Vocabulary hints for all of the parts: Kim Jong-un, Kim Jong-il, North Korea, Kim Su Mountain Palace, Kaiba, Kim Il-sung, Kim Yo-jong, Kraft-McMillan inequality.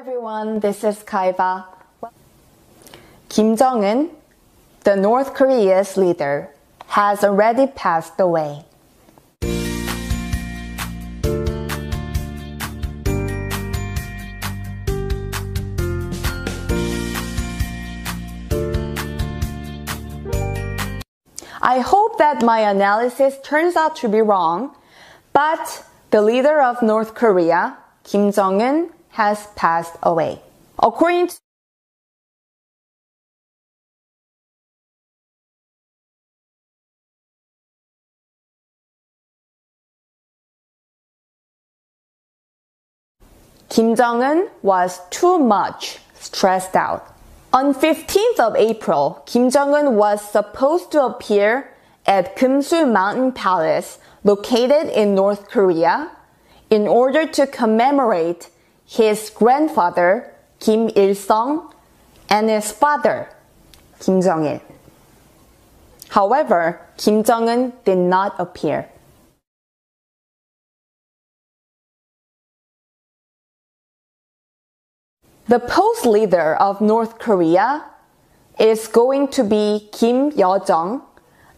everyone, this is Kaiba. Kim Jong-un, the North Korea's leader, has already passed away. I hope that my analysis turns out to be wrong, but the leader of North Korea, Kim Jong-un, has passed away. According to Kim Jong-un was too much stressed out. On 15th of April, Kim Jong-un was supposed to appear at Kim Su Mountain Palace, located in North Korea, in order to commemorate his grandfather, Kim Il-sung, and his father, Kim Jong-il. However, Kim Jong-un did not appear. The post-leader of North Korea is going to be Kim Yo-jong,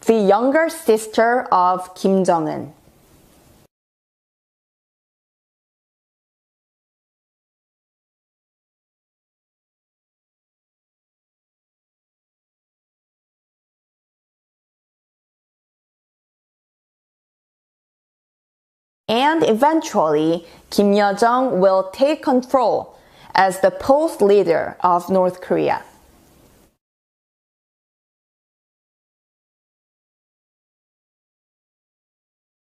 the younger sister of Kim Jong-un. And eventually, Kim Yo-jong will take control as the post-leader of North Korea.